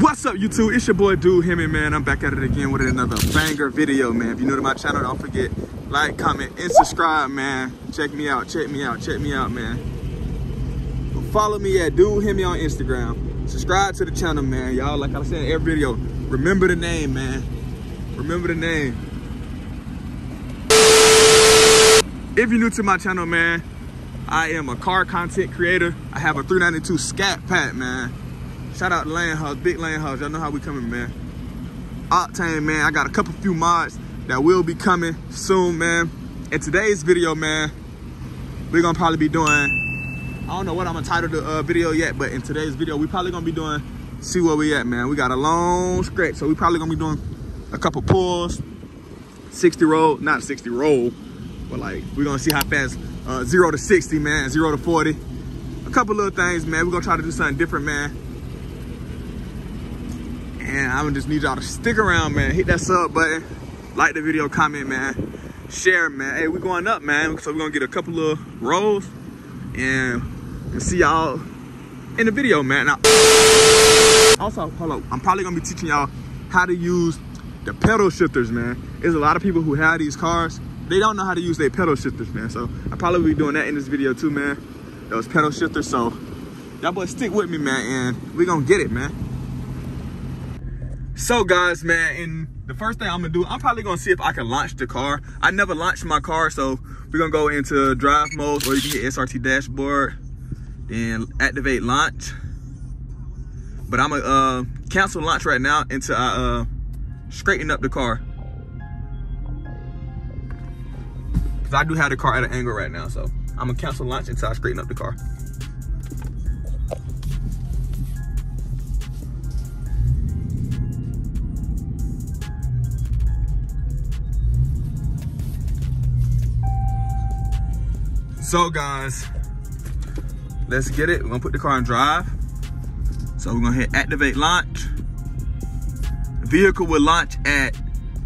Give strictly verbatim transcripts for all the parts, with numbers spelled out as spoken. What's up YouTube, it's your boy Dude Hemi, man. I'm back at it again with another banger video, man. If you're new to my channel, don't forget, like, comment, and subscribe, man. Check me out, check me out, check me out, man. Follow me at Dude Hemi on Instagram. Subscribe to the channel, man, y'all. Like I said in every video, remember the name, man. Remember the name. If you're new to my channel, man, I am a car content creator. I have a three ninety-two Scat Pack, man. Shout out to Land Hugs, big Land Hugs. Y'all know how we coming, man. Octane, man. I got a couple few mods that will be coming soon, man. In today's video, man, we're gonna probably be doing, I don't know what I'm gonna title the uh, video yet, but in today's video, we probably gonna be doing, see where we at, man. We got a long stretch, so we probably gonna be doing a couple pulls, sixty roll, not sixty roll, but like, we're gonna see how fast, uh, zero to sixty, man, zero to forty. A couple little things, man. We're gonna try to do something different, man. And I'm gonna just need y'all to stick around, man. Hit that sub button, like the video, comment, man. Share, man. Hey, we're going up, man. So we're gonna get a couple of rolls and, and see y'all in the video, man. Now, also, hold up. I'm probably gonna be teaching y'all how to use the pedal shifters, man. There's a lot of people who have these cars. They don't know how to use their pedal shifters, man. So I'll probably be doing that in this video too, man. Those pedal shifters. So y'all boys stick with me, man. And we're gonna get it, man. So guys, man, and the first thing I'm gonna do, I'm probably gonna see if I can launch the car. I never launched my car, so we're gonna go into drive mode, or you can get S R T dashboard, then activate launch. But I'm gonna uh, cancel launch right now until I uh, straighten up the car. Cause I do have the car at an angle right now, so I'm gonna cancel launch until I straighten up the car. So guys, let's get it. We're gonna put the car in drive. So we're gonna hit activate launch. The vehicle will launch at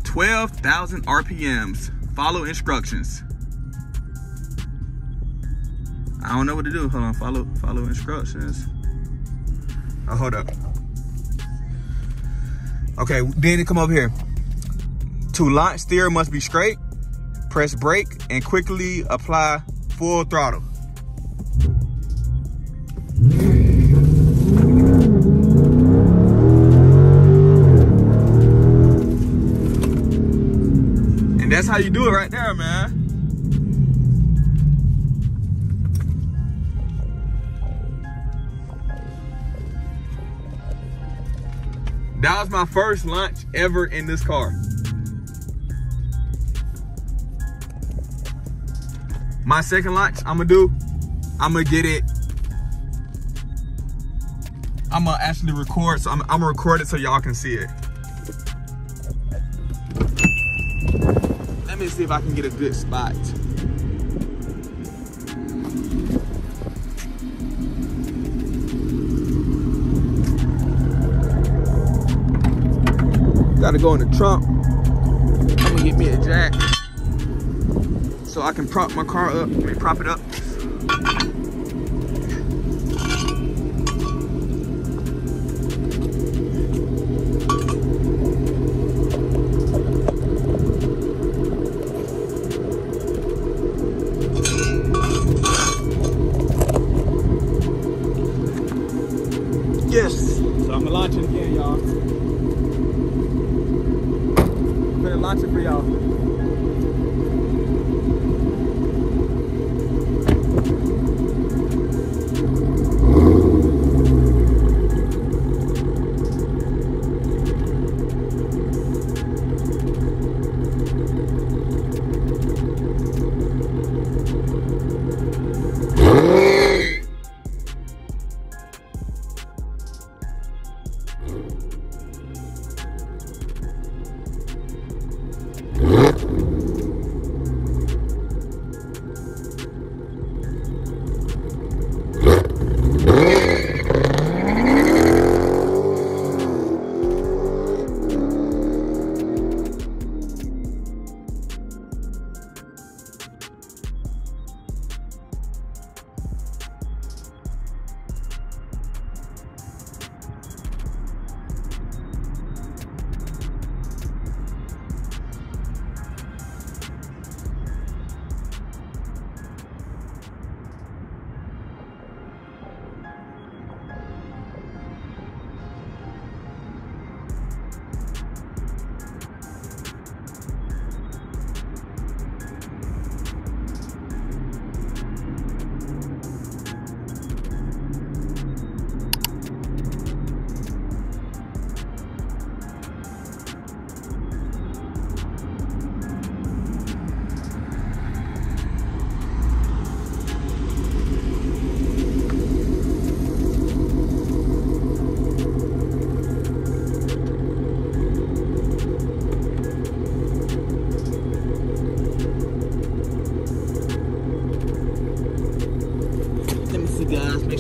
twelve thousand R P Ms. Follow instructions. I don't know what to do. Hold on, follow, follow instructions. Oh, hold up. Okay, then it come over here. To launch, steer must be straight. Press brake and quickly apply full throttle. And that's how you do it right there, man. That was my first launch ever in this car. My second launch, I'm gonna do, I'm gonna get it. I'm gonna actually record, so I'm, I'm gonna record it so y'all can see it. Let me see if I can get a good spot. Gotta go in the trunk. I'm gonna get me a jack. So I can prop my car up, I mean, prop it up. Yes. So I'm gonna launch it again, y'all. I'm gonna launch it for y'all.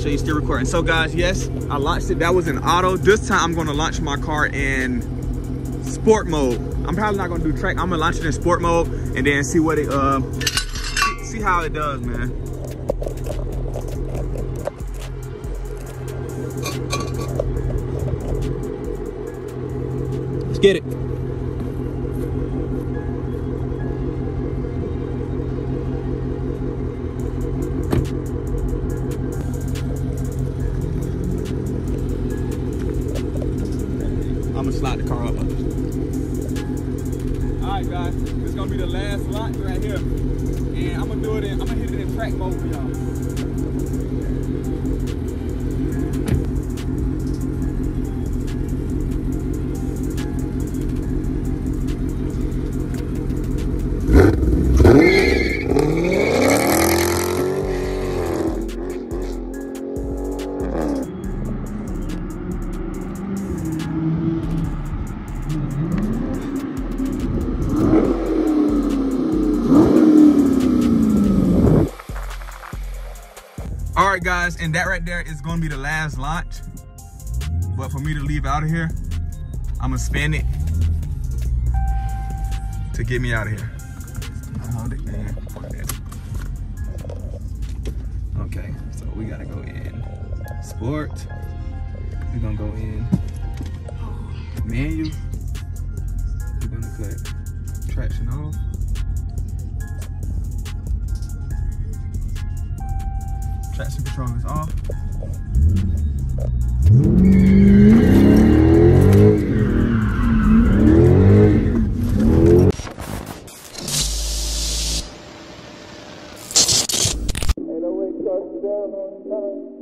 sure you still recording. So guys, yes, I launched it. That was in auto. This time I'm gonna launch my car in sport mode. I'm probably not gonna do track. I'm gonna launch it in sport mode and then see what it, uh, see how it does, man. Let's get it. I'm gonna slide the car up. Alright guys, this is gonna be the last lot right here. And I'm gonna do it in, I'm gonna hit it in track mode for y'all. All right guys, and that right there is going to be the last launch, but for me to leave out of here, I'm gonna spin it to get me out of here. Hold it, man. Okay, so we gotta go in sport, we're gonna go in manual, we're gonna cut traction off. Traction control is off. Ain't no way to talk down on time.